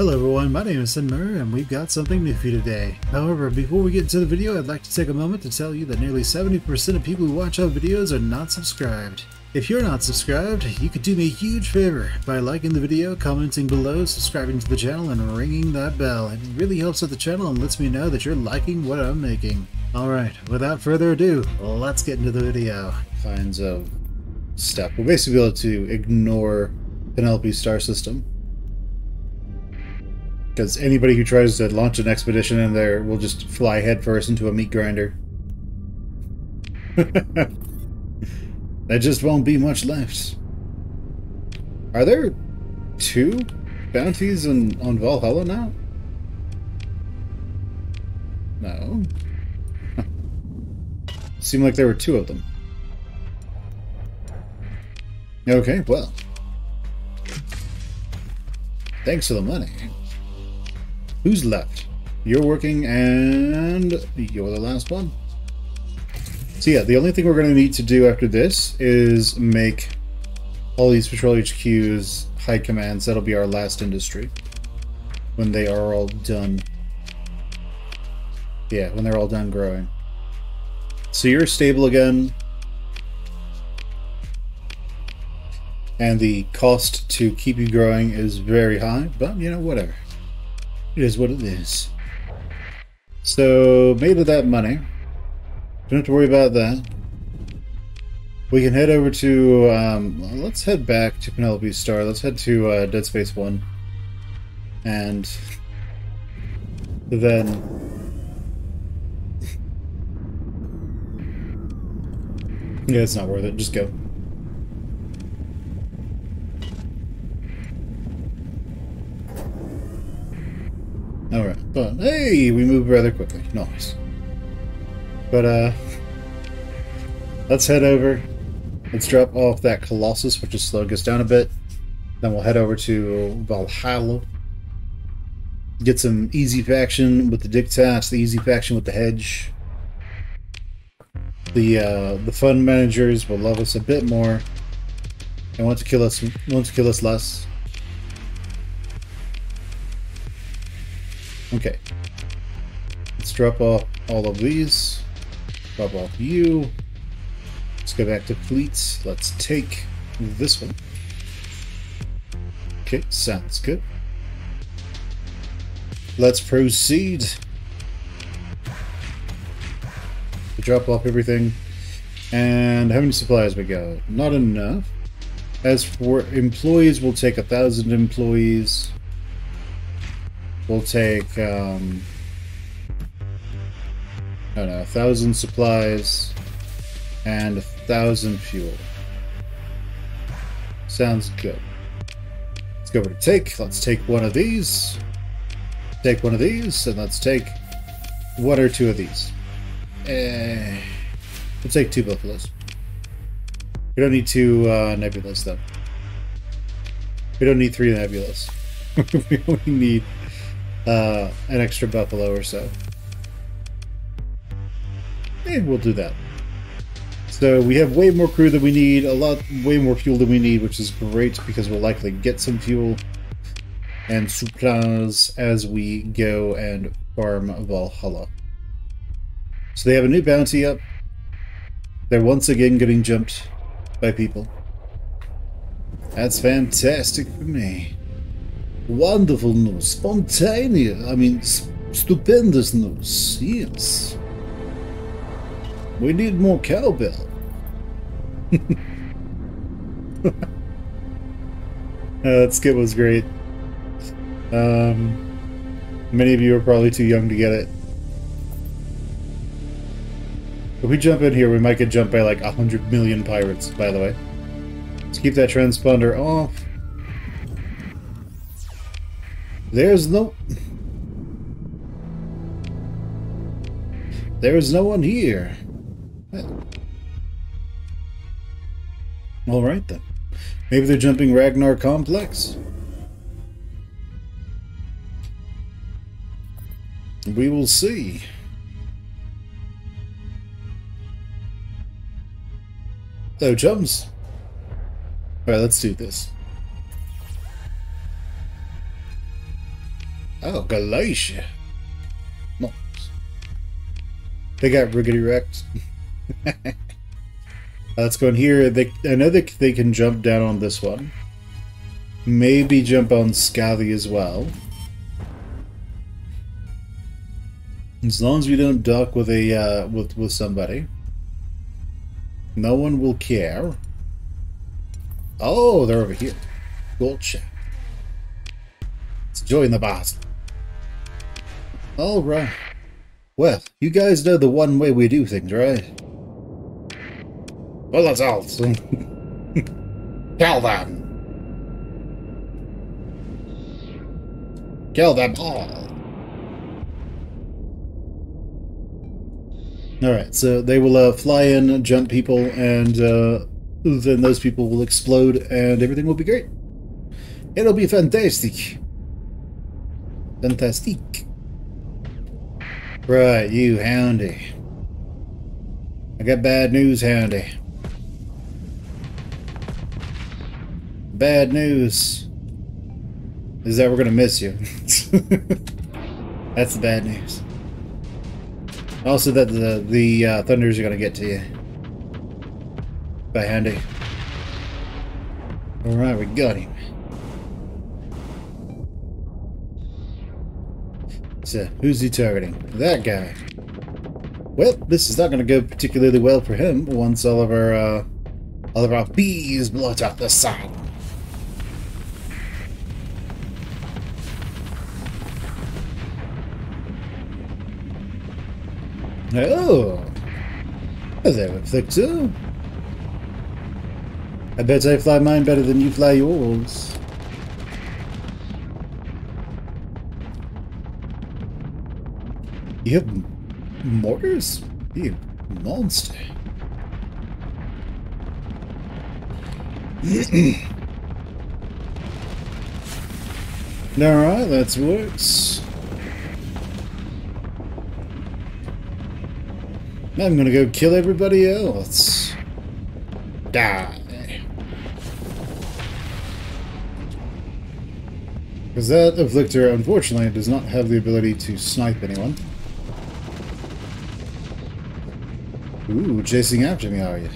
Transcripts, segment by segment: Hello everyone, my name is Sinmer, and we've got something new for you today. However, before we get into the video, I'd like to take a moment to tell you that nearly 70% of people who watch our videos are not subscribed. If you're not subscribed, you could do me a huge favor by liking the video, commenting below, subscribing to the channel, and ringing that bell. It really helps out the channel and lets me know that you're liking what I'm making. Alright, without further ado, let's get into the video. Finds a step. We'll basically be able to ignore Penelope's star system, because anybody who tries to launch an expedition in there will just fly headfirst into a meat grinder. There just won't be much left. Are there two bounties on Valhalla now? No. Seemed like there were two of them. Okay, well. Thanks for the money. Who's left? You're working, and you're the last one. So yeah, the only thing we're going to need to do after this is make all these patrol HQs high commands. That'll be our last industry. When they are all done. Yeah, when they're all done growing. So you're stable again. And the cost to keep you growing is very high, but you know, whatever. It is what it is. So, made of that money. Don't have to worry about that. We can head over to, let's head back to Penelope's star. Let's head to Dead Space 1. And then yeah, it's not worth it. Just go. Alright, but hey, we moved rather quickly. Nice. But, let's head over. Let's drop off that Colossus, which is slowing us down a bit. Then we'll head over to Valhalla. Get some easy faction with the Diktat, the easy faction with the Hedge. The fund managers will love us a bit more and want to kill us less. Okay. Let's drop off all of these. Drop off you. Let's go back to fleets. Let's take this one. Okay, sounds good. Let's proceed. To drop off everything. And how many supplies we got? Not enough. As for employees, we'll take 1,000 employees. We'll take, I don't know, 1,000 supplies and 1,000 fuel. Sounds good. Let's go over to take. Let's take one of these. Take one of these, and let's take one or two of these. We'll take two Buffalos. We don't need two Nebulous, though. We don't need three Nebulous. We only need an extra Buffalo or so. And we'll do that. So we have way more crew than we need, way more fuel than we need, which is great because we'll likely get some fuel and supplies as we go and farm Valhalla. So they have a new bounty up. They're once again getting jumped by people. That's fantastic for me. Wonderful news. Spontaneous. I mean, stupendous news. Yes. We need more cowbell. That skit was great. Many of you are probably too young to get it. If we jump in here, we might get jumped by like 100 million pirates, by the way. Let's keep that transponder off. There's no one here. Alright then. Maybe they're jumping Ragnar Complex. We will see. Oh, chums. Alright, let's do this. Oh, Galatia. Nice. They got riggedy wrecked. Let's go in here. I know they can jump down on this one. Maybe jump on Skathi as well. As long as we don't dock with a with somebody, no one will care. Oh, they're over here. Gotcha. Let's join the boss. All right. Well, you guys know the one way we do things, right? Well, that's all. So tell them. Kill them all. Alright, so they will fly in, jump people, and then those people will explode, and everything will be great. It'll be fantastic. Fantastic. Right, you, Houndy. I got bad news, Houndy. Bad news is that we're gonna miss you. That's the bad news. Also, that the thunders are gonna get to you. By Handy. All right, we got him. So, who's he targeting? That guy. Well, this is not gonna go particularly well for him once all of our bees blot out the sun. Oh! Hello there, Afflictor. I bet I fly mine better than you fly yours. You have mortars? You monster. Alright, that works. I'm gonna go kill everybody else. Die. Because that Afflictor, unfortunately, does not have the ability to snipe anyone. Ooh, chasing after me, are you?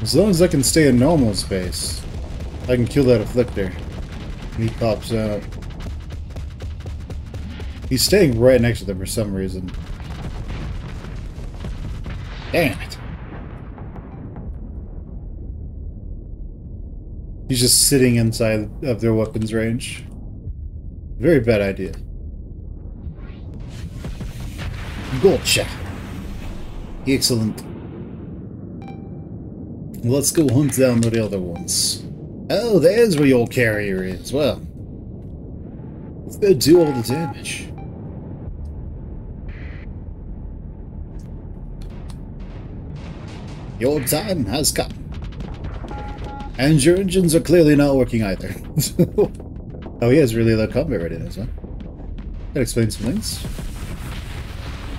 As long as I can stay in normal space, I can kill that Afflictor. And he pops out. He's staying right next to them for some reason. Damn it. He's just sitting inside of their weapons range. Very bad idea. Gotcha. Excellent. Let's go hunt down the other ones. Oh, there's where your carrier is. Well, let's go do all the damage. Your time has come. And your engines are clearly not working either. Oh, he has really low combat readiness, huh? That explains some things.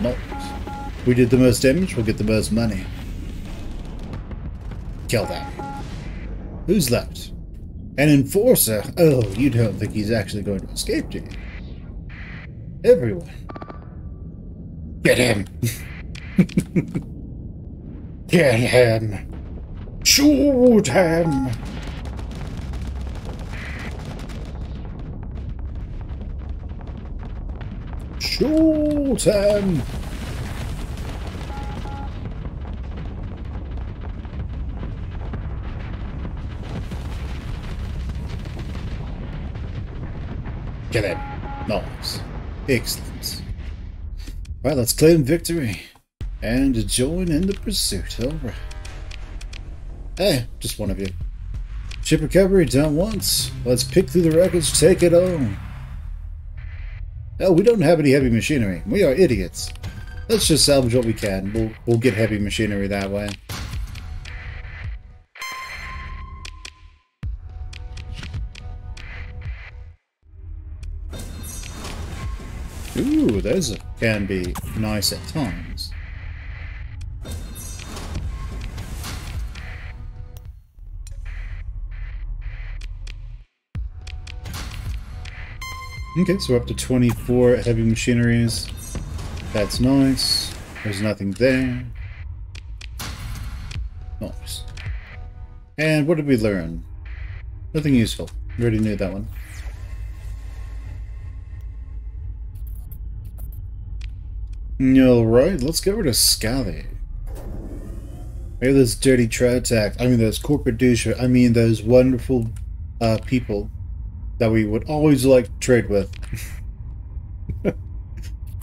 No. We did the most damage, we'll get the most money. Kill that. Who's left? An enforcer? Oh, you don't think he's actually going to escape, do you? Everyone. Get him! Get him! Shoot him! Shoot him! Get him. Nice. Excellent. Well, let's claim victory and join in the pursuit. Over. Hey, just one of you. Ship recovery done once. Let's pick through the wreckage, take it on. Oh, we don't have any heavy machinery. We are idiots. Let's just salvage what we can. We'll get heavy machinery that way. Ooh, those can be nice at times. Okay, so we're up to 24 heavy machineries. That's nice. There's nothing there. Nice. And what did we learn? Nothing useful. We already knew that one. Alright, let's get rid of Skathi. Maybe those dirty Trotax, I mean those corporate douche, I mean those wonderful people that we would always like to trade with.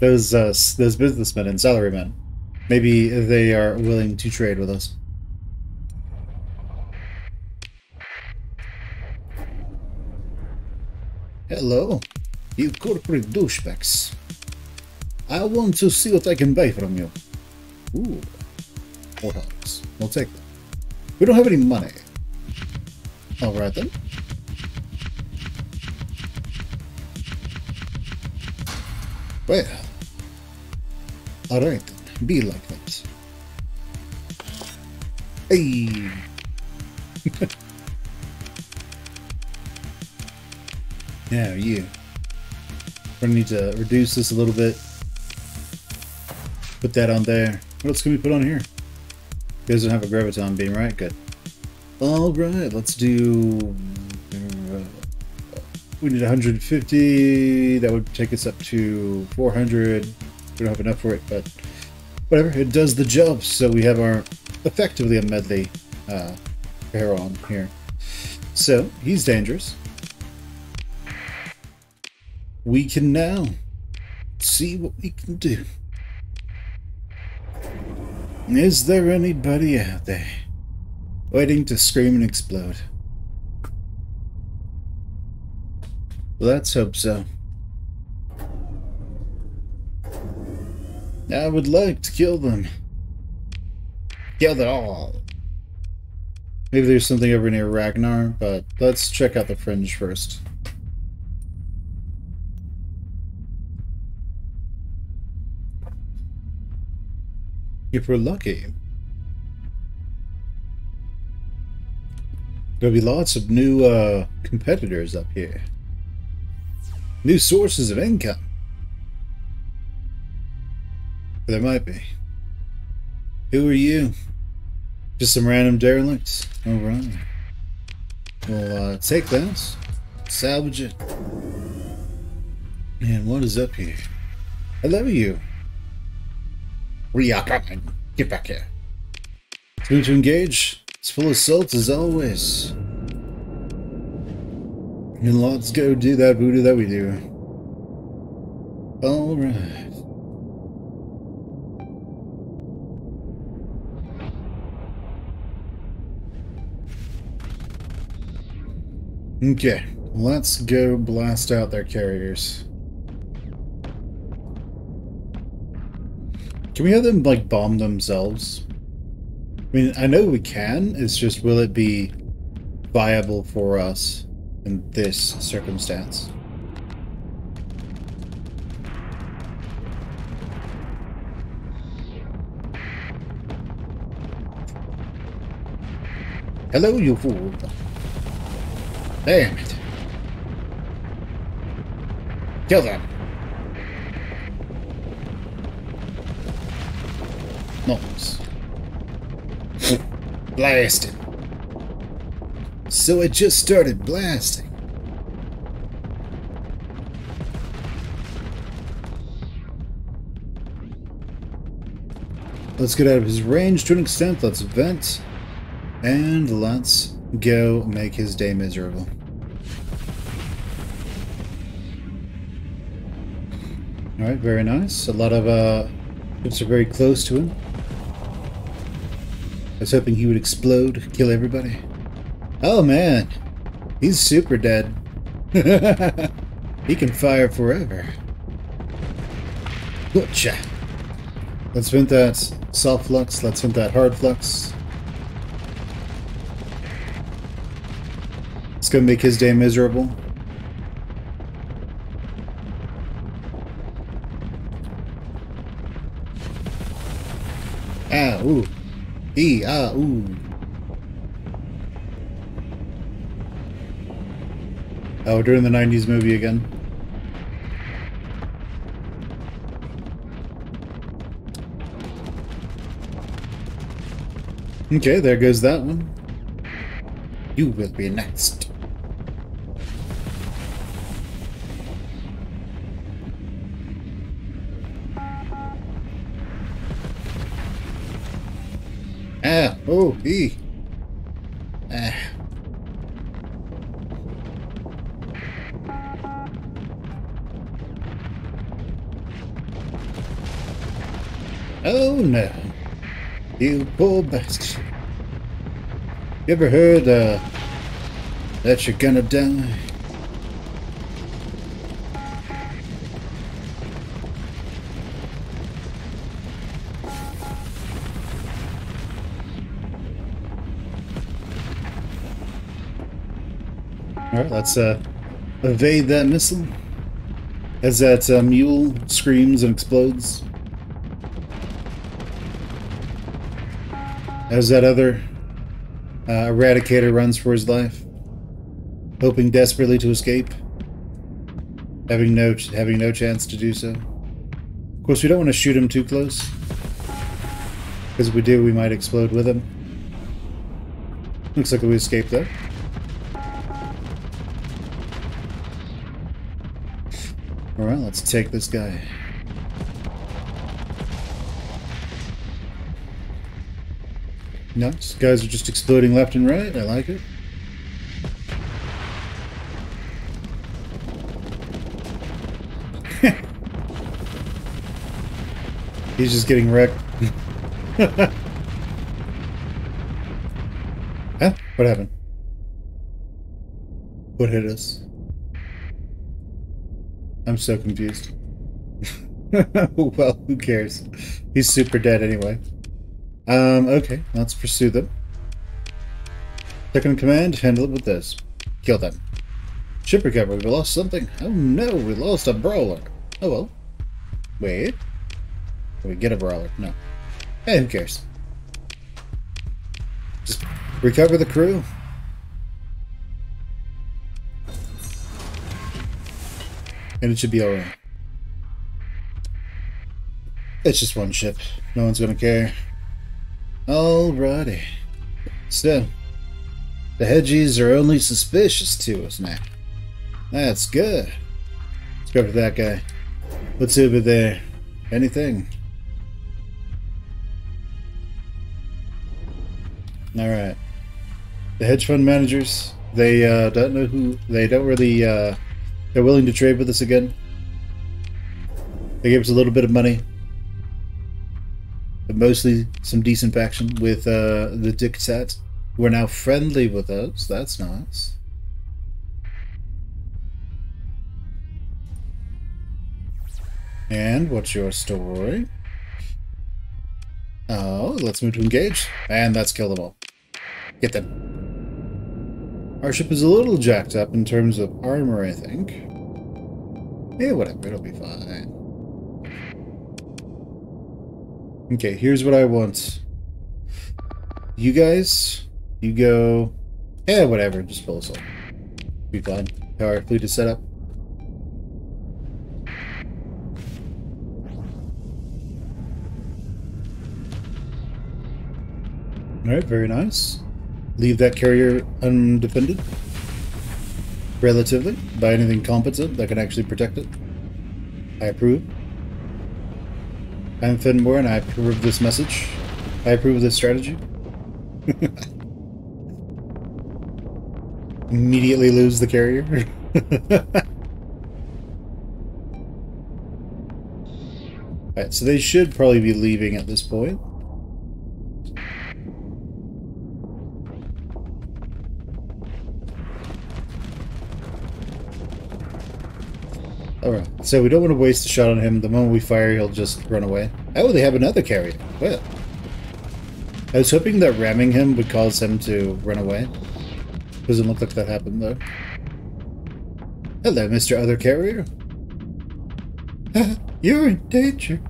Those businessmen and salarymen. Maybe they are willing to trade with us. Hello, you corporate douchebags. I want to see what I can buy from you. Ooh, more helps. We'll take them. We don't have any money. Alright then. Well. Alright then. Be like that. Hey! Now you. We're gonna need to reduce this a little bit. Put that on there. What else can we put on here? It doesn't have a Graviton beam, right? Good. Alright, let's do... We need 150. That would take us up to 400. We don't have enough for it, but whatever. It does the job, so we have our effectively a medley pair on here. So, he's dangerous. We can now see what we can do. Is there anybody out there waiting to scream and explode? Let's hope so. I would like to kill them. Kill them all. Maybe there's something over near Ragnar, but let's check out the fringe first. If we're lucky. There'll be lots of new competitors up here. New sources of income. There might be. Who are you? Just some random derelicts? Alright. We'll take that. Salvage it. And what is up here? I love you. We are coming. Get back here. Time to engage. It's full of salt as always. And let's go do that voodoo that we do. Alright. Okay. Let's go blast out their carriers. Can we have them, like, bomb themselves? I mean, I know we can, it's just, will it be viable for us in this circumstance? Hello, you fool. Damn it. Kill them. Nice. Blasting. So it just started blasting. Let's get out of his range to an extent. Let's vent. And let's go make his day miserable. Alright, very nice. A lot of ships are very close to him. I was hoping he would explode, kill everybody. Oh man, he's super dead. He can fire forever. Gotcha. Let's vent that soft flux, let's vent that hard flux. It's gonna make his day miserable. Ah, ooh. E, ah, ooh. Oh, we're doing the 90s movie again. Okay, there goes that one. You will be next. Ah, oh, e. Ah. Oh no, you poor bastard. You ever heard that you're gonna die? Alright, let's evade that missile as that mule screams and explodes. As that other Eradicator runs for his life, hoping desperately to escape, having no chance to do so. Of course, we don't want to shoot him too close, because if we do, we might explode with him. Looks like we escaped though. Alright, let's take this guy. Nice. Guys are just exploding left and right. I like it. He's just getting wrecked. Huh? What happened? What hit us? I'm so confused. Well, who cares? He's super dead anyway. Okay, let's pursue them. Second command, handle it with this. Kill them. Ship recovery, we lost something. Oh no, we lost a brawler. Oh well. Wait. Did we get a brawler? No. Hey, who cares? Just recover the crew. And it should be alright. It's just one ship. No one's gonna care. Alrighty. So, the Hedgies are only suspicious to us now. That's good. Let's go for that guy. What's over there? Anything? Alright. The hedge fund managers, they don't know who, they don't really, they're willing to trade with us again. They gave us a little bit of money, but mostly some decent faction with the Diktat. We're now friendly with us. That's nice. And what's your story? Oh, let's move to engage, and let's kill them all. Get them. Our ship is a little jacked up in terms of armor, I think. Yeah, whatever, it'll be fine. Okay, here's what I want. You guys, you go... Yeah, whatever, just pull us all. Be fine. How our fleet is set up. Alright, very nice. Leave that carrier undefended, relatively, by anything competent that can actually protect it. I approve. I'm Finmore, and I approve this message. I approve this strategy. Immediately lose the carrier. Alright, so they should probably be leaving at this point. Alright, so we don't want to waste a shot on him. The moment we fire, he'll just run away. Oh, they have another carrier. Well, I was hoping that ramming him would cause him to run away. Doesn't look like that happened, though. Hello, Mr. Other Carrier. You're in danger.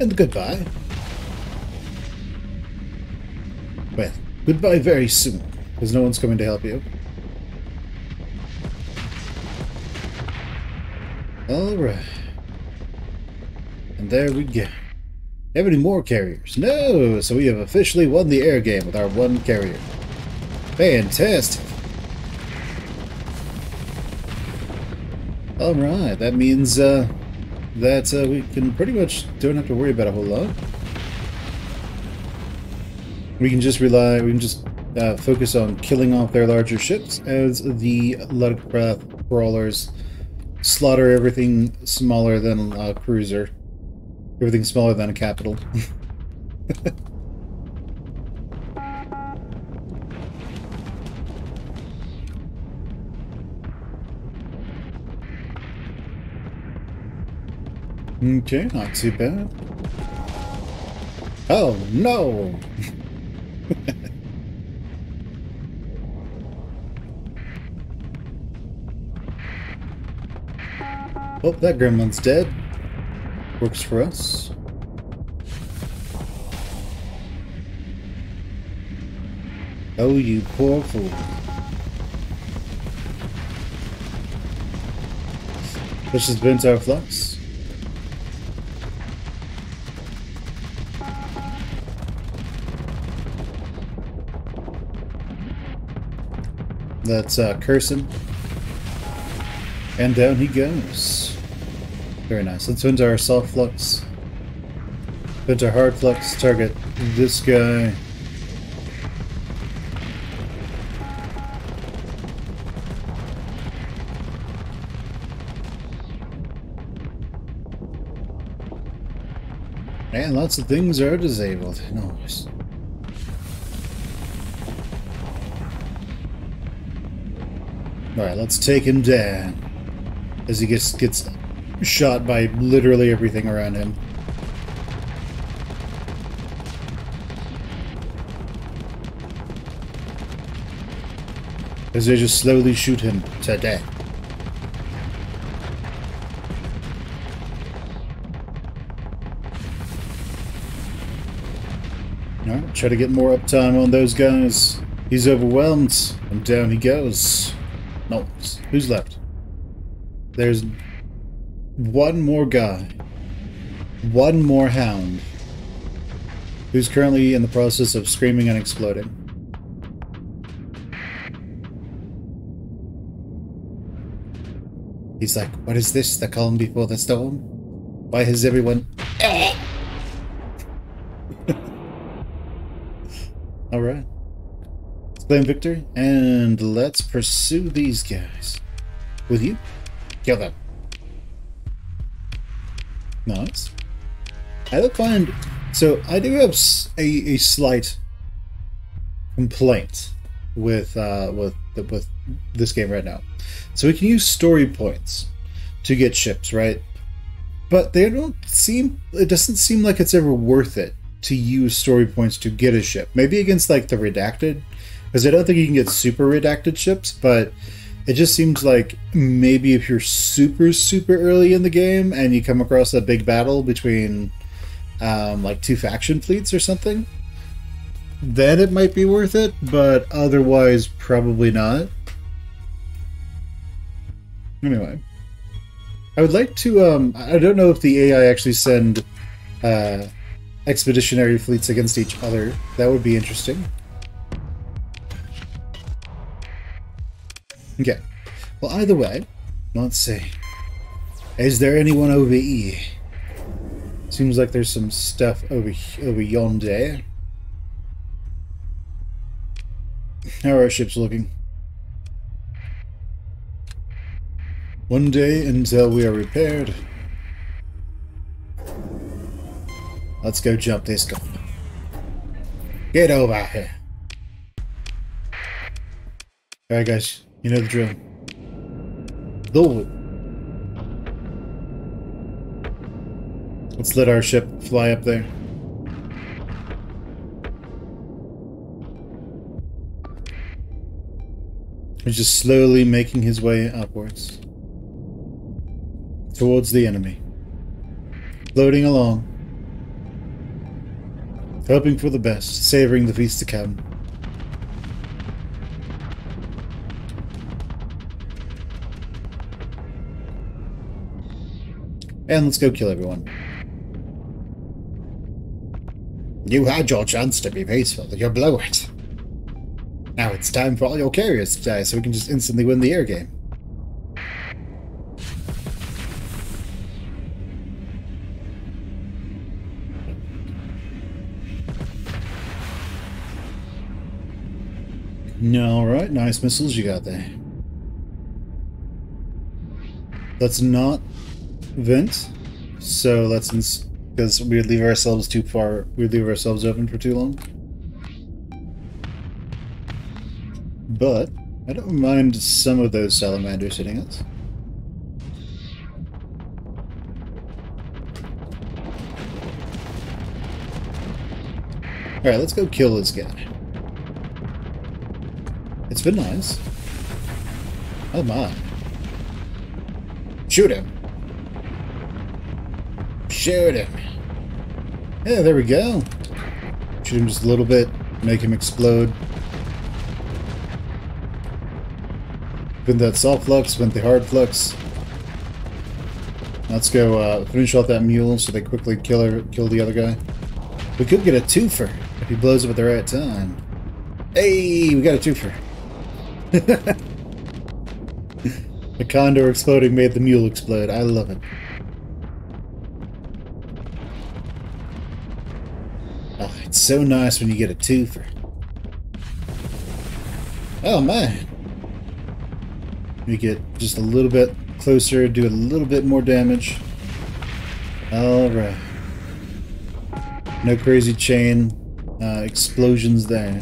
And goodbye. Well. Goodbye very soon, because no one's coming to help you. Alright. And there we go. Every more carriers. No! So we have officially won the air game with our one carrier. Fantastic! Alright, that means that we can pretty much don't have to worry about a whole lot. We can just rely, focus on killing off their larger ships as the Ludicrath Brawlers slaughter everything smaller than a cruiser. Everything smaller than a capital. Okay, not too bad. Oh, no! Oh, that gremlin's dead. Works for us. Oh, you poor fool. Let's just vent our flux. Let's curse him. And down he goes. Very nice. Let's vent our soft flux. Vent our hard flux. Target this guy. And lots of things are disabled. Nice. Alright, let's take him down as he gets shot by literally everything around him. As they just slowly shoot him to death. Alright, try to get more uptime on those guys. He's overwhelmed, and down he goes. No, who's left? There's one more guy. One more hound. Who's currently in the process of screaming and exploding. He's like, what is this? The calm before the storm? Why has everyone... Alright. Claim victory, and let's pursue these guys. With you? Kill them. Nice. I don't find... So, I do have a slight complaint with this game right now. So we can use story points to get ships, right? But they don't seem... It doesn't seem like it's ever worth it to use story points to get a ship. Maybe against, like, the Redacted. Because I don't think you can get super redacted ships, but it just seems like maybe if you're super, super early in the game and you come across a big battle between like two faction fleets or something, then it might be worth it, but otherwise probably not. Anyway, I would like to, I don't know if the AI actually send expeditionary fleets against each other. That would be interesting. Okay. Well, either way, let's see. Is there anyone over here? Seems like there's some stuff over yonder. How are our ships looking? One day until we are repaired. Let's go jump this guy. Get over here. Alright, guys. You know the drill. Though. Let's let our ship fly up there. He's just slowly making his way upwards. Towards the enemy. Floating along. Hoping for the best. Savoring the feast to come. And let's go kill everyone. You had your chance to be peaceful, but you blew it. Now it's time for all your carriers to die so we can just instantly win the air game. Alright, nice missiles you got there. Let's not vent, so let's, because we would leave ourselves too far, we would leave ourselves open for too long. But I don't mind some of those salamanders hitting us. Alright, let's go kill this guy. It's been nice. Oh my. Shoot him. Shoot him. Yeah, there we go. Shoot him just a little bit. Make him explode. Spend that soft flux, spend the hard flux. Let's go finish off that mule so they quickly kill the other guy. We could get a twofer if he blows up at the right time. Hey, we got a twofer. The condor exploding made the mule explode. I love it. Oh, it's so nice when you get a twofer. Oh man. We get just a little bit closer, do a little bit more damage. Alright. No crazy chain explosions there.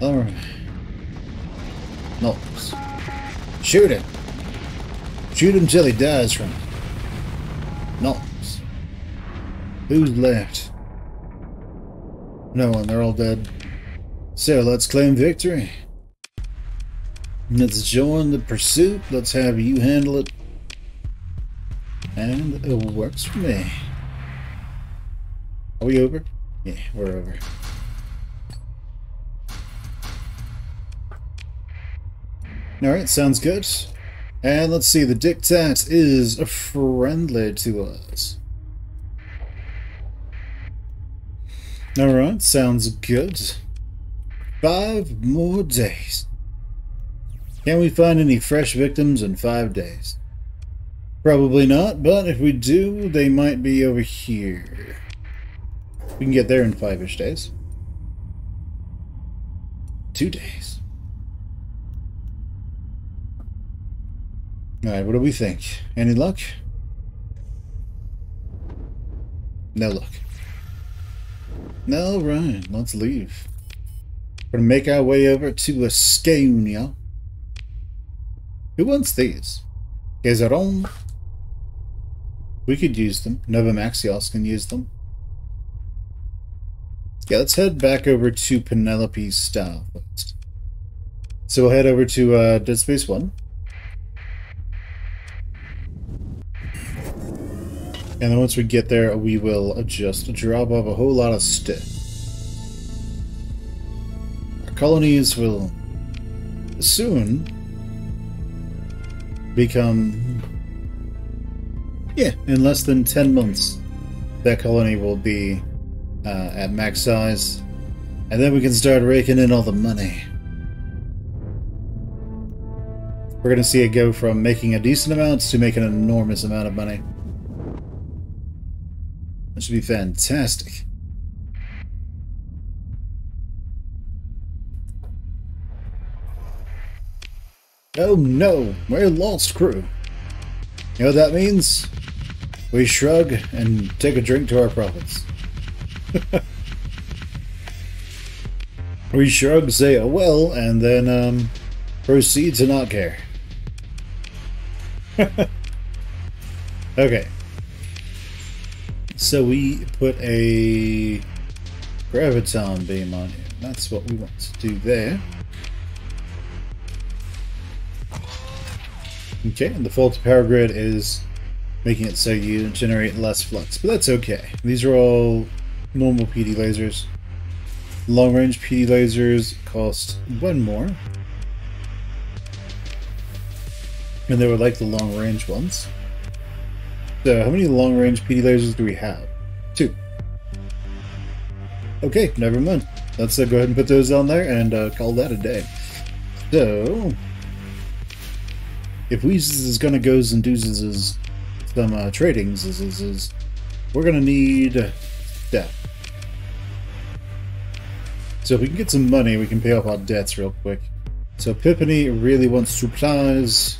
Alright. Knocks. Shoot him! Shoot him till he dies from it. Knocks. Who's left? No one, they're all dead. So let's claim victory. Let's join the pursuit. Let's have you handle it. And it works for me. Are we over? Yeah, we're over. Alright, sounds good. And let's see, the Diktat is friendly to us. Alright, sounds good. 5 more days. Can we find any fresh victims in 5 days? Probably not, but if we do, they might be over here. We can get there in 5-ish days. 2 days. Alright, what do we think? Any luck? No luck. All right, let's leave. We're gonna make our way over to Escania. Who wants these? Cesarone. We could use them. Novomaxios can use them. Yeah, let's head back over to Penelope's style. So we'll head over to Dead Space 1. And then once we get there, we will just drop off a whole lot of stuff. Our colonies will soon become... Yeah, in less than 10 months, that colony will be at max size. And then we can start raking in all the money. We're going to see it go from making a decent amount to making an enormous amount of money. That should be fantastic. Oh no, we're lost crew. You know what that means? We shrug and take a drink to our profits. We shrug, say oh well, and then proceed to not care. Okay. So we put a Graviton beam on here. That's what we want to do there. Okay, and the faulty power grid is making it so you generate less flux, but that's okay. These are all normal PD lasers. Long-range PD lasers cost 1 more. And they were like the long-range ones. So how many long-range PD lasers do we have? 2. Okay, never mind. Let's go ahead and put those on there and call that a day. So, if Weezes is gonna goes and doozes is some tradings, is we're gonna need debt. So if we can get some money, we can pay off our debts real quick. So Epiphany really wants supplies.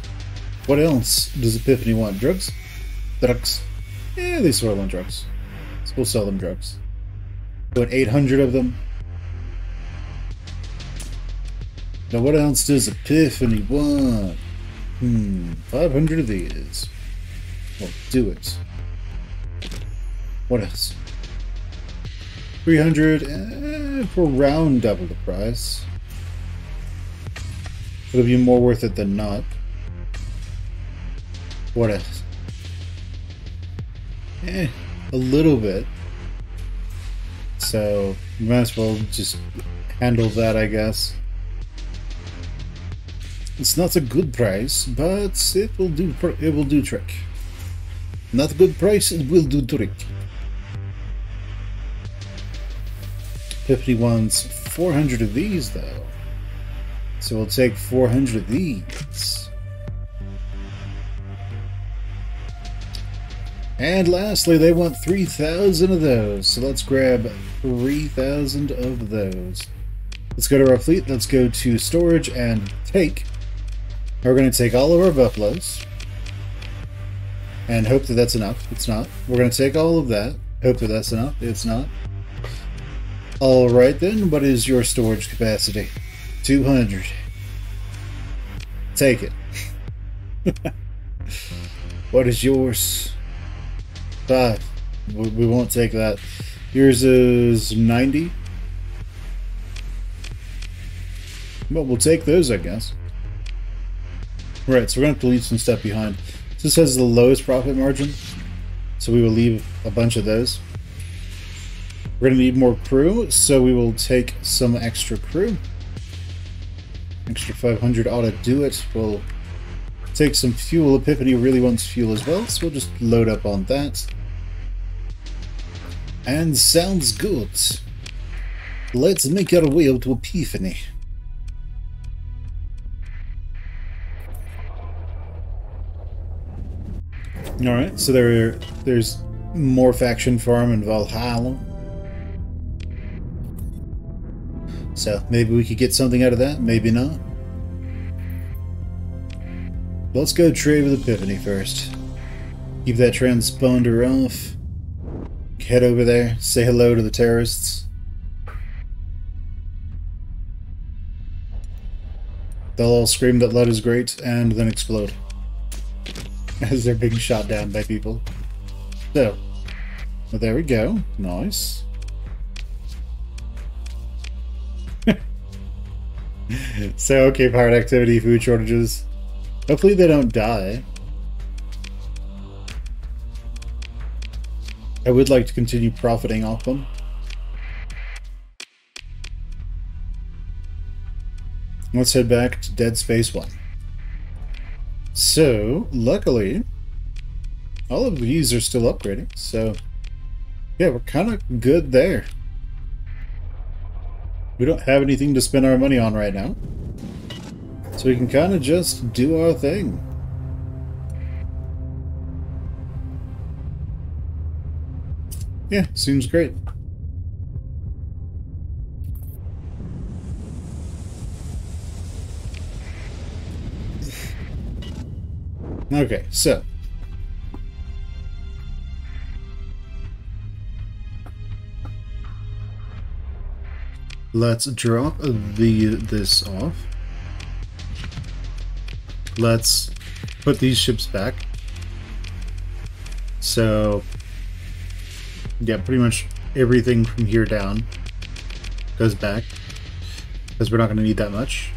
What else does Epiphany want? Drugs? Drugs. Yeah, they sell them drugs. So we'll sell them drugs. About 800 of them. Now what else does Epiphany want? 500 of these. We'll do it. What else? 300, for round double the price. It'll be more worth it than not. What else? A little bit. So, you might as well just handle that, I guess. It's not a good price, but it will do trick. Not a good price, it will do trick. Epiphany wants 400 of these, though. So we'll take 400 of these. And lastly, they want 3,000 of those. So let's grab 3,000 of those. Let's go to our fleet. Let's go to storage and take. We're going to take all of our Buffaloes. And hope that that's enough. It's not. We're going to take all of that. Hope that that's enough. It's not. Alright then, what is your storage capacity? 200. Take it. What is yours? 5. We won't take that. Yours is 90. But we'll take those, I guess. Right, so we're going to have to leave some stuff behind. This has the lowest profit margin, so we will leave a bunch of those. We're going to need more crew, so we will take some extra crew. Extra 500 ought to do it. We'll take some fuel. Epiphany really wants fuel as well, so we'll just load up on that. And sounds good. Let's make our way out to Epiphany. Alright, so there's more faction farm in Valhalla. So maybe we could get something out of that, maybe not. Let's go trade with Epiphany first. Keep that transponder off. Head over there, say hello to the terrorists. They'll all scream that lead is great and then explode as they're being shot down by people. So, well, there we go. Nice. So, okay, pirate activity, food shortages. Hopefully they don't die. I would like to continue profiting off them. Let's head back to Dead Space 1. So, luckily, all of these are still upgrading, so yeah, we're kind of good there. We don't have anything to spend our money on right now, so we can kind of just do our thing. Yeah, seems great. Okay, so let's drop this off. Let's put these ships back. So, yeah, pretty much everything from here down goes back, because we're not going to need that much.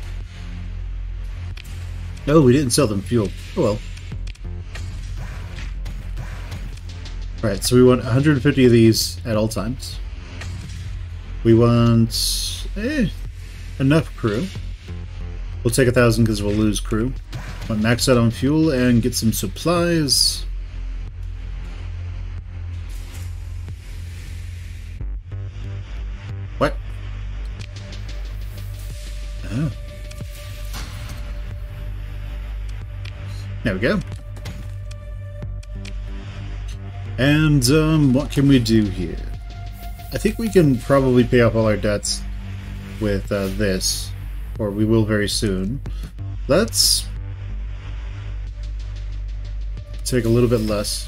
No, we didn't sell them fuel. Oh well. Alright, so we want 150 of these at all times. We want enough crew. We'll take 1,000 because we'll lose crew. I'll max out on fuel and get some supplies. What? Oh. There we go. And what can we do here? I think we can probably pay off all our debts with this, or we will very soon. Let's take a little bit less.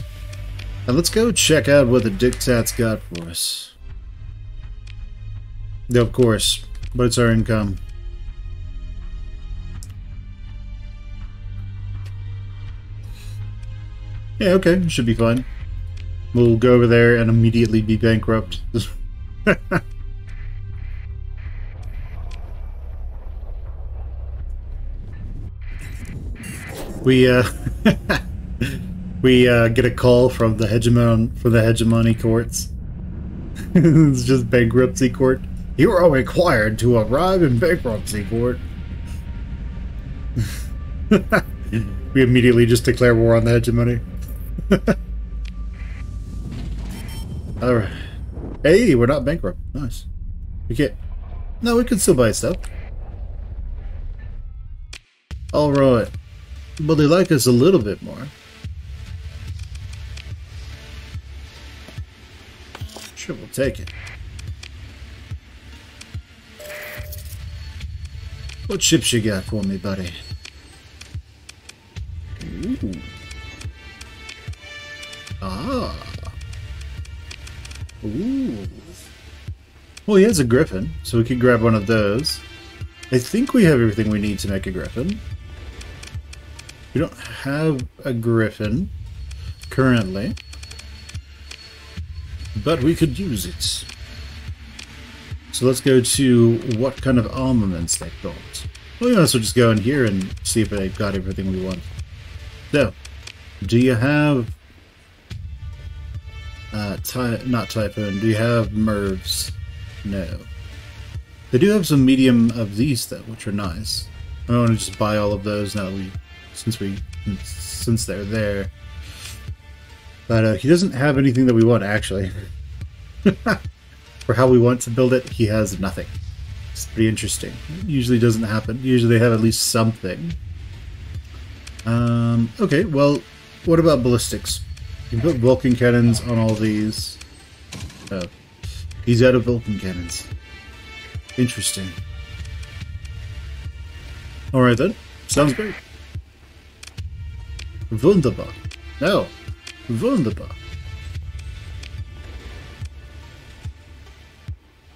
And let's go check out what the Diktat's got for us. Of course, but it's our income. Yeah, okay, should be fine. We'll go over there and immediately be bankrupt. We get a call from the hegemony courts. It's just bankruptcy court. You are required to arrive in bankruptcy court. We immediately just declare war on the hegemony. Alright. Hey, we're not bankrupt. Nice. We can't... No, we can still buy stuff. Alright. But they like us a little bit more. Sure, we'll take it. What ships you got for me, buddy? Ooh. Ah. Ooh. Well, he has a Griffin, so we can grab one of those. I think we have everything we need to make a Griffin. We don't have a Griffin currently, but we could use it. So let's go to what kind of armaments they got. Well, we might as well just go in here and see if they've got everything we want. So, do you have... not Typhoon. Do you have MIRVs? No. They do have some medium of these though, which are nice. I want to just buy all of those now that since they're there. But he doesn't have anything that we want actually. For how we want to build it, he has nothing. It's pretty interesting. It usually doesn't happen. Usually they have at least something. Okay, well, what about ballistics? You can put Vulcan cannons on all these. Oh. He's out of Vulcan cannons. Interesting. Alright then. Sounds great. Wunderbar. No. Wunderbar.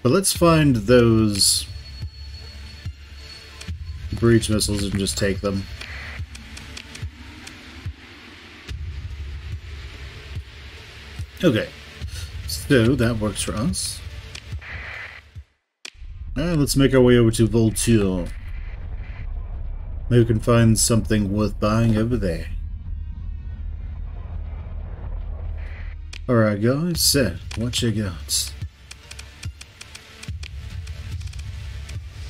But let's find those breach missiles and just take them. Okay, so that works for us. Alright, let's make our way over to Voltio. Maybe we can find something worth buying over there. Alright guys, so what you got?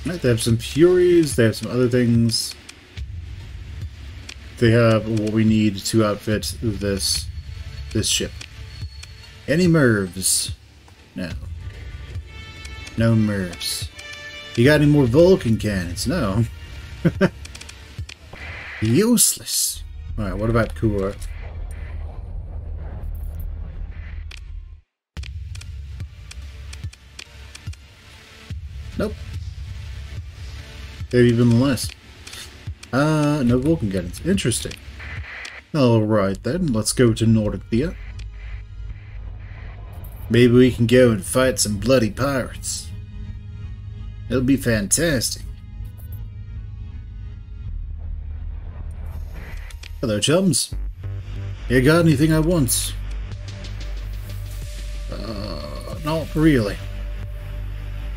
Alright, they have some Furies, they have some other things. They have what we need to outfit this ship. Any MIRVs? No. No MIRVs. You got any more Vulcan cannons? No. Useless. Alright, what about Kura? Nope. Maybe even less. No Vulcan cannons. Interesting. Alright then, let's go to Nordic Thea. Maybe we can go and fight some bloody pirates. It'll be fantastic. Hello, chums. You got anything I want? Not really.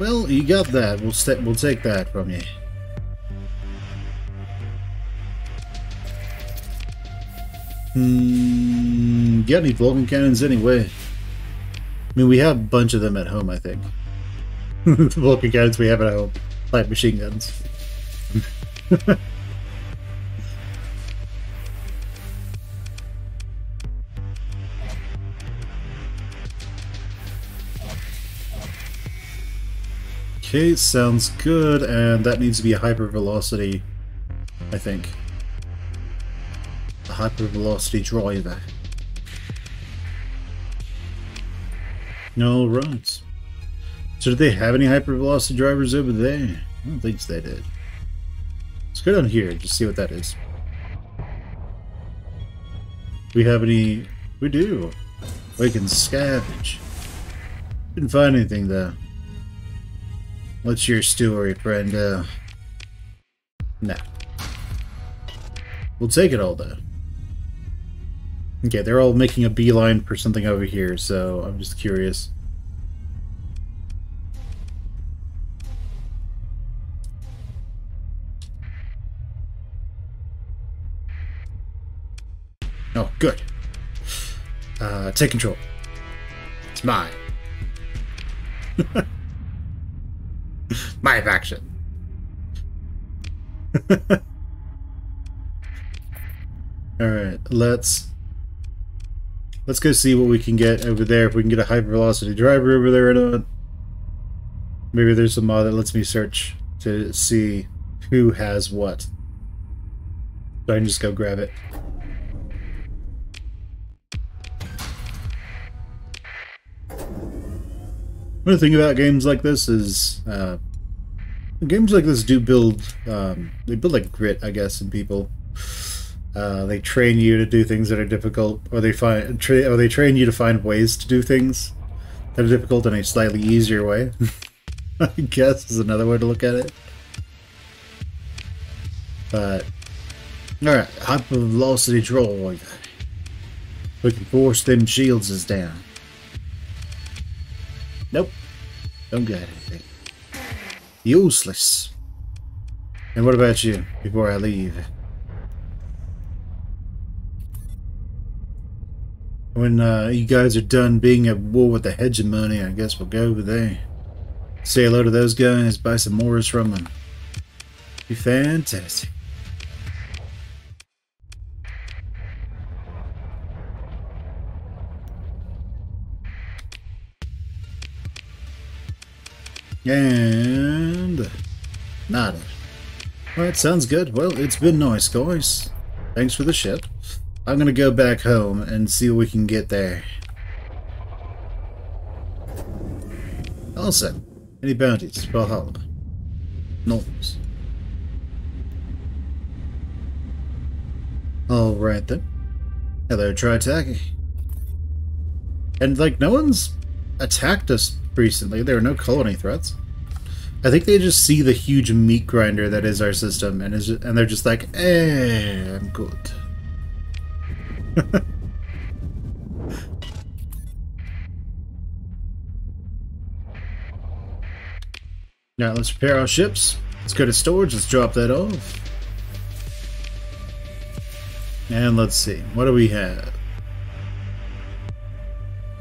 Well, you got that. We'll take that from you. Hmm. Got any Vulcan cannons anyway? I mean, we have a bunch of them at home, I think. The Vulcan guns we have at home. Light machine guns. Okay, sounds good, and that needs to be a hyper-velocity, I think. A hyper-velocity driver. Alright. So did they have any hyper-velocity drivers over there? I don't think they did. Let's go down here and just see what that is. We have any... we do! We can scavenge. Didn't find anything though. What's your story, friend? Nah. We'll take it all though. Okay, they're all making a beeline for something over here, so I'm just curious. Oh, good. Take control. It's mine. My faction. Alright, let's go see what we can get over there, if we can get a hypervelocity driver over there or not. Maybe there's a mod that lets me search to see who has what. So I can just go grab it. One thing about games like this is, games like this do build, they build like grit, I guess, in people. They train you to do things that are difficult, or they train you to find ways to do things that are difficult in a slightly easier way. I guess is another way to look at it. But all right, hypervelocity droid. We can force them shields is down. Nope. Don't get anything. Useless. And what about you before I leave? When you guys are done being at war with the Hegemony, I guess we'll go over there. Say hello to those guys, buy some Morris from them. Be fantastic. And... nada. Alright, sounds good. Well, it's been nice, guys. Thanks for the ship. I'm gonna go back home and see what we can get there. Also, any bounties? Valhalla. Norms. Alright then. Hello, Tritaki. And, like, no one's attacked us recently. There are no colony threats. I think they just see the huge meat grinder that is our system, and they're just like, eh, I'm good. Now let's repair our ships. Let's go to storage. Let's drop that off. And let's see. What do we have?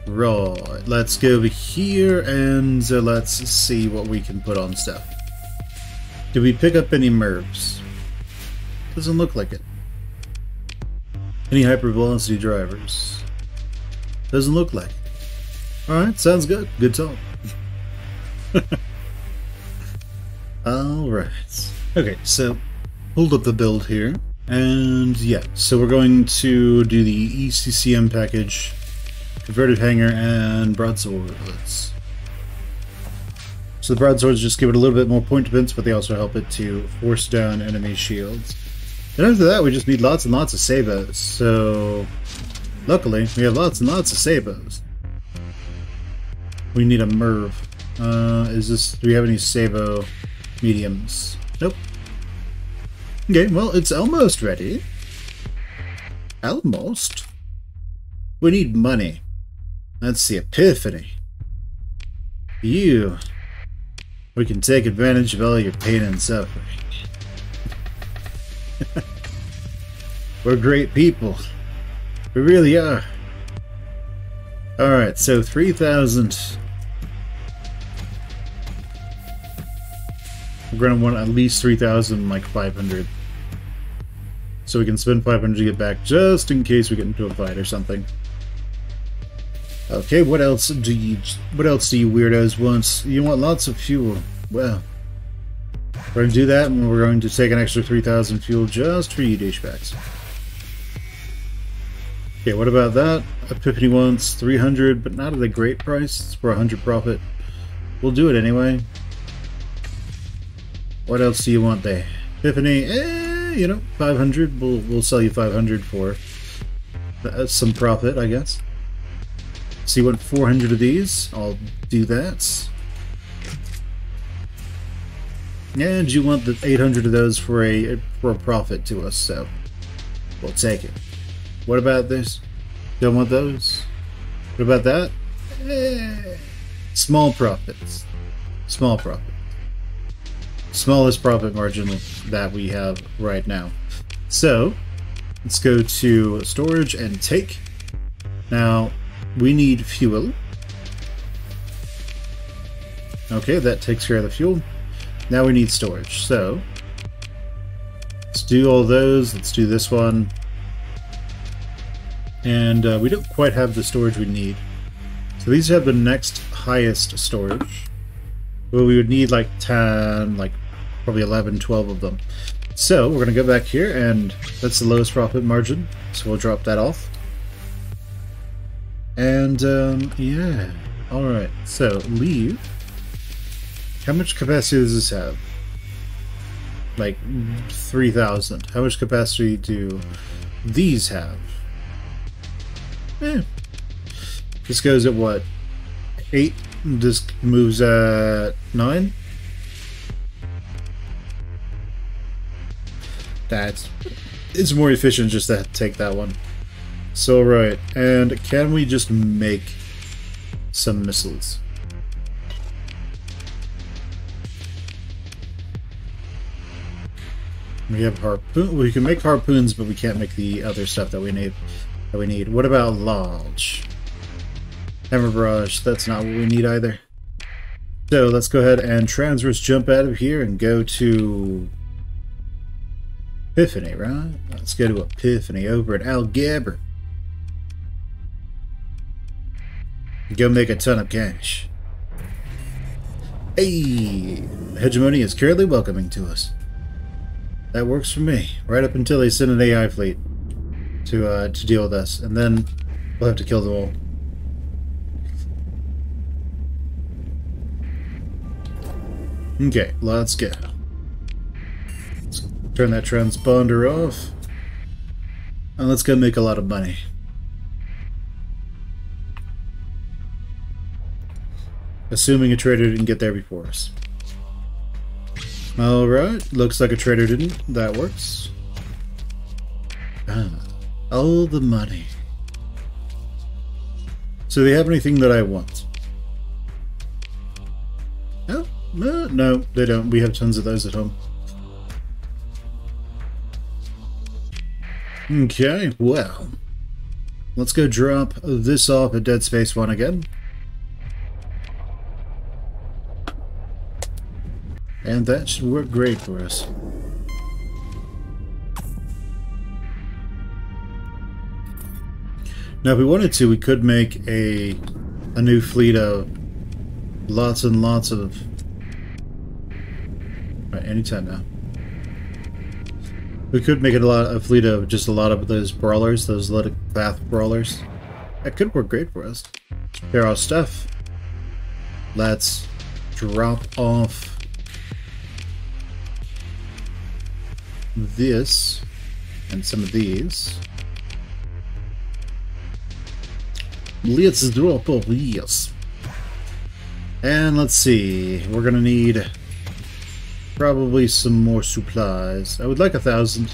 Right, let's go over here and let's see what we can put on stuff. Did we pick up any MIRVs? Doesn't look like it. Any hypervelocity drivers? Doesn't look like it. Alright, sounds good. Good talk. Alright. Okay, so hold up the build here. And yeah, so we're going to do the ECCM package. Converted hanger and broadswords. So the broadswords just give it a little bit more point defense, but they also help it to force down enemy shields. And after that, we just need lots and lots of sabots. So, luckily, we have lots and lots of sabots. We need a MIRV. Do we have any sabo mediums? Nope. Okay, well, it's almost ready. Almost. We need money. That's the epiphany. We can take advantage of all your pain and suffering. We're great people. We really are. Alright, so 3,000. We're gonna want at least 3,000, like 500. So we can spend 500 to get back just in case we get into a fight or something. Okay, what else do you weirdos want? You want lots of fuel. Well, we're going to do that, and we're going to take an extra 3,000 fuel just for you douchebags. Okay, what about that? Epiphany wants 300, but not at a great price. It's for 100 profit. We'll do it anyway. What else do you want there? Epiphany, you know, 500. We'll sell you 500 for some profit, I guess. So you want 400 of these? I'll do that. And you want the 800 of those for a profit to us, so we'll take it. What about this? Don't want those? What about that? Small profits. Small profit. Smallest profit margin that we have right now. So, let's go to storage and take. Now, we need fuel. Okay, that takes care of the fuel. Now we need storage, so let's do all those. Let's do this one. And we don't quite have the storage we need. So these have the next highest storage. Well, we would need like 10, like probably 11, 12 of them. So we're going to go back here, and that's the lowest profit margin. So we'll drop that off. And yeah, all right, so leave. How much capacity does this have? Like 3,000. How much capacity do these have? This goes at what? 8? This moves at 9? It's more efficient just to take that one. So right, and can we just make some missiles? We have harpoon. We can make harpoons, but we can't make the other stuff that we need. What about large? Hammer barrage. That's not what we need either. So let's go ahead and transverse jump out of here and go to Epiphany, right? Let's go to Epiphany over at Algebra. Go make a ton of cash. Hey, Hegemony is currently welcoming to us. That works for me, right up until they send an AI fleet to deal with us, and then we'll have to kill them all. Okay, let's go. Let's turn that transponder off, and let's go make a lot of money. Assuming a trader didn't get there before us. Alright, looks like a trader didn't. That works. Ah, all the money. So they have anything that I want? Oh, no, they don't. We have tons of those at home. Okay, well. Let's go drop this off at Dead Space 1 again. And that should work great for us. Now, if we wanted to, we could make a new fleet of lots and lots of... Right, anytime now. We could make a fleet of just a lot of those brawlers, those little bath brawlers. That could work great for us. Here are our stuff. Let's drop off this and some of these. Let's drop all these. And let's see, we're gonna need probably some more supplies. I would like 1,000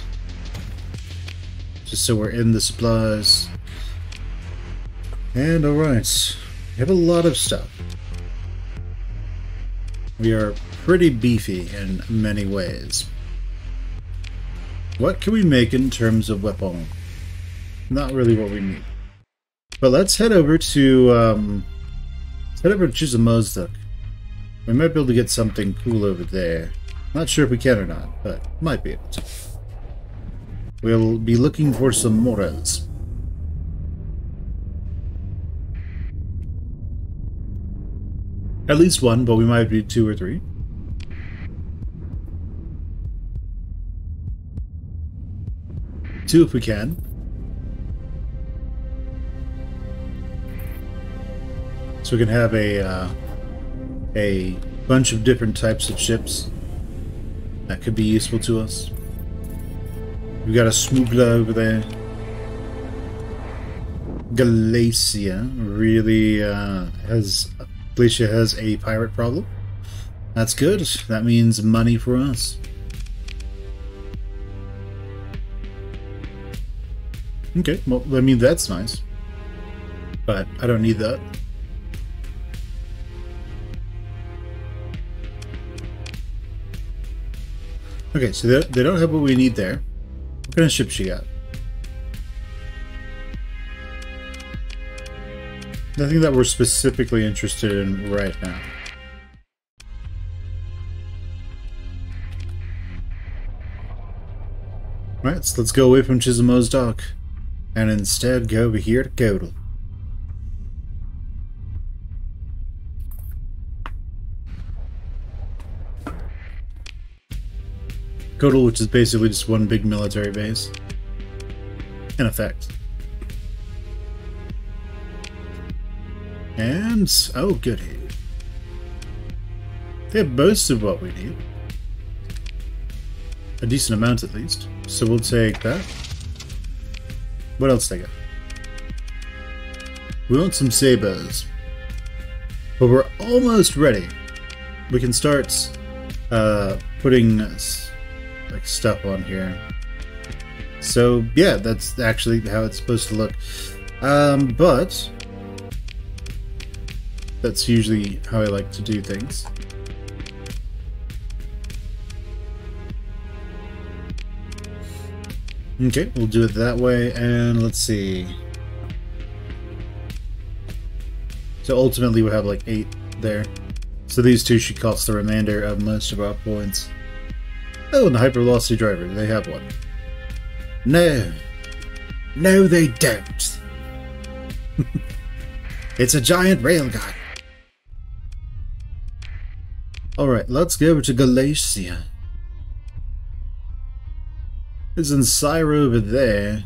just so we're in the supplies. And alright, we have a lot of stuff. We are pretty beefy in many ways. What can we make in terms of weapon? Not really what we need. But let's head over to Chicomoztoc. We might be able to get something cool over there. Not sure if we can or not, but might be able to. We'll be looking for some moras. At least one, but we might be 2 or 3. two if we can. So we can have a bunch of different types of ships that could be useful to us. We got a smuggler over there. Galatia really Galatia has a pirate problem. That's good. That means money for us. Okay, well, I mean, that's nice. But I don't need that. Okay, so they don't have what we need there. What kind of ship she got? Nothing that we're specifically interested in right now. Alright, so let's go away from Chicomoztoc and instead go over here to Kodal. Kodal, which is basically just one big military base, in effect. And, oh goody. They have most of what we need. A decent amount at least. So we'll take that. What else they got? We want some sabots. But we're almost ready. We can start putting like stuff on here. So yeah, that's actually how it's supposed to look. But that's usually how I like to do things. Okay, we'll do it that way, and let's see. So ultimately we'll have like 8 there. So these two should cost the remainder of most of our points. Oh, and the Hyper-Velocity Driver, they have one. No. No, they don't. It's a giant railgun. Alright, let's go to Galatia. There's an Syra over there.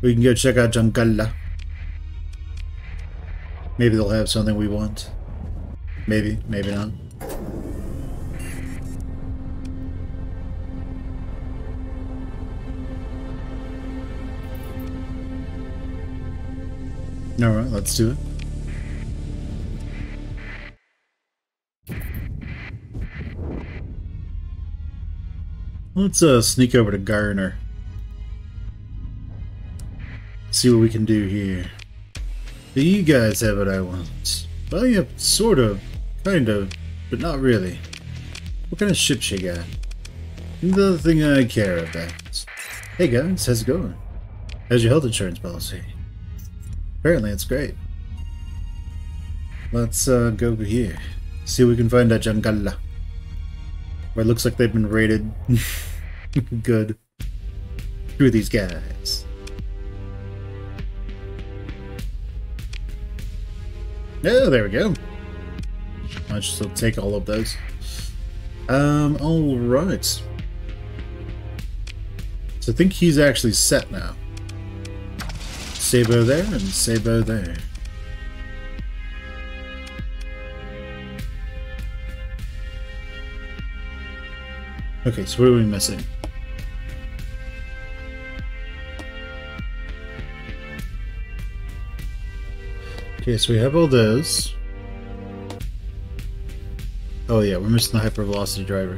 We can go check out Jangala. Maybe they'll have something we want. Maybe, maybe not. Alright, let's do it. Let's sneak over to Garner. See what we can do here. Do you guys have what I want? Well, yeah, sort of, kind of, but not really. What kind of ships you got? Another thing I care about. Hey guys, how's it going? How's your health insurance policy? Apparently it's great. Let's go over here. See what we can find at Jangala. Where it looks like they've been raided. Good. Through these guys. Oh, there we go. I'll just take all of those. Alright. So I think he's actually set now. Sabot there and Sabot there. Okay, so what are we missing? Okay, so we have all those. Oh yeah, we're missing the Hyper-Velocity Driver.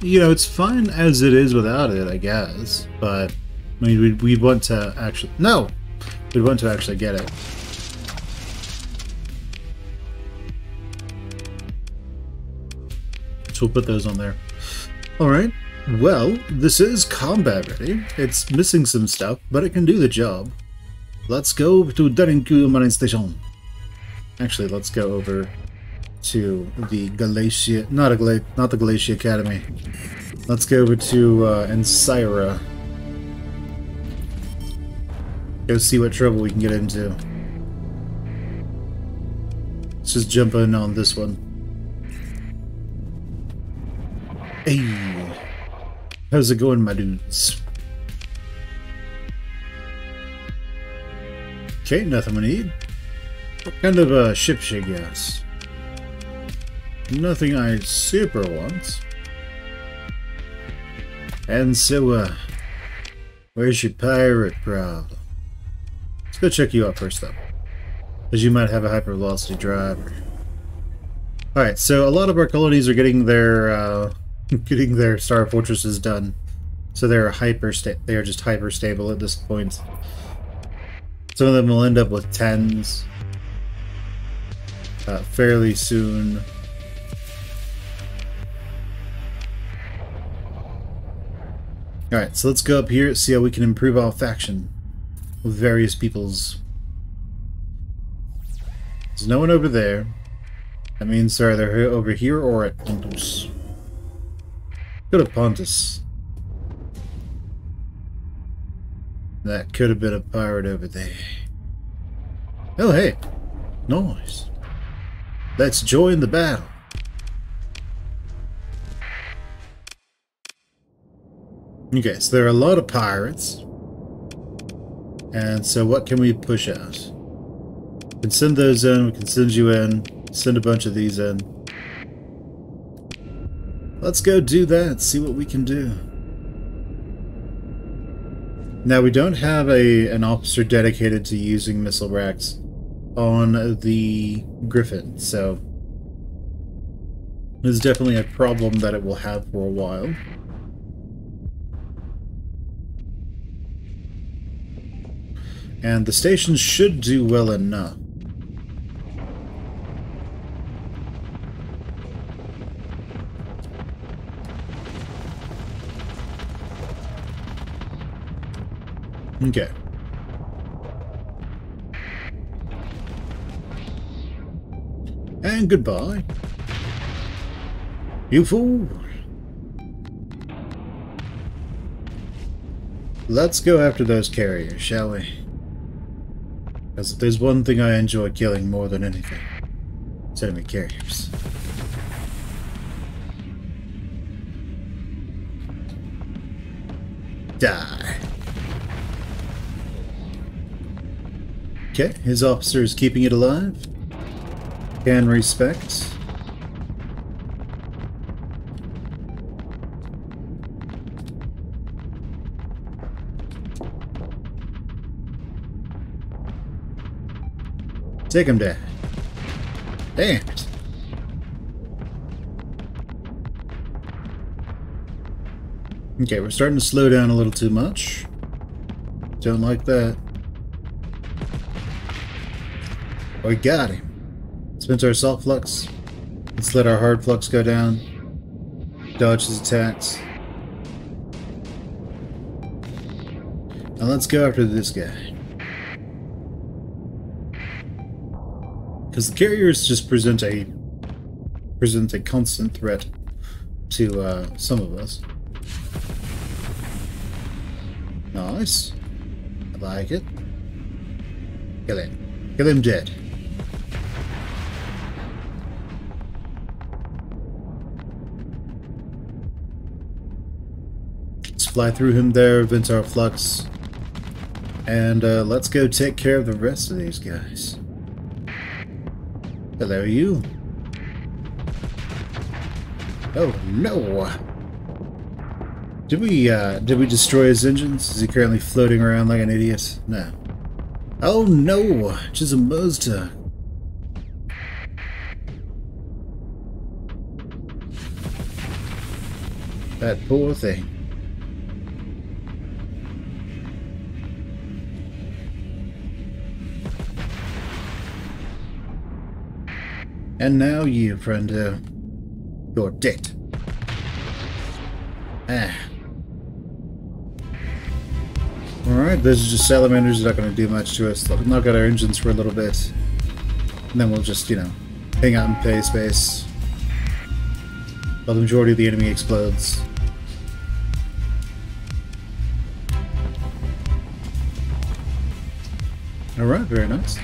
You know, it's fine as it is without it, I guess. But, I mean, we'd want to actually... No! We'd want to actually get it. We'll put those on there. Alright, well, this is combat ready. It's missing some stuff, but it can do the job. Let's go to Derinku Marine Station. Actually, let's go over to the Galatia... Not the Galatia Academy. Let's go over to Ensyra. Go see what trouble we can get into. Let's just jump in on this one. Hey. How's it going, my dudes? Okay, nothing we need. What kind of a ship she gets? Nothing I super want. And so, where's your pirate problem? Let's go check you out first, though. Because you might have a hyper-velocity driver. Alright, so a lot of our colonies are getting their, star fortresses done. So they're just hyper-stable at this point. Some of them will end up with 10s fairly soon. Alright, so let's go up here and see how we can improve our faction with various peoples. There's no one over there. That means they're either over here or at Pontus. Go to Pontus. That could have been a pirate over there. Oh, hey. Noise. Let's join the battle. Okay, so there are a lot of pirates. And so what can we push out? We can send those in, we can send you in, send a bunch of these in. Let's go do that, see what we can do. Now we don't have an officer dedicated to using missile racks on the Griffin, so it's definitely a problem that it will have for a while. And the station should do well enough. Okay. And goodbye. You fool! Let's go after those carriers, shall we? Because if there's one thing I enjoy killing more than anything, it's enemy carriers. Die. Okay, his officer is keeping it alive. Can respect. Take him down. Damn it. Okay, we're starting to slow down a little too much. Don't like that. We got him. Spent our soft flux. Let's let our hard flux go down. Dodge his attacks. And let's go after this guy. Because the carriers just present a constant threat to some of us. Nice. I like it. Kill him. Kill him dead. Let's fly through him there, vent our flux, and let's go take care of the rest of these guys. Hello, you. Oh no! Did we destroy his engines? Is he currently floating around like an idiot? No. Oh no! Just a monster. That poor thing. And now you, friendo. You're dead. Ah. Alright, those are just salamanders. They're not going to do much to us. They'll knock out our engines for a little bit. And then we'll just, you know, hang out and play space. While the majority of the enemy explodes. Alright, very nice.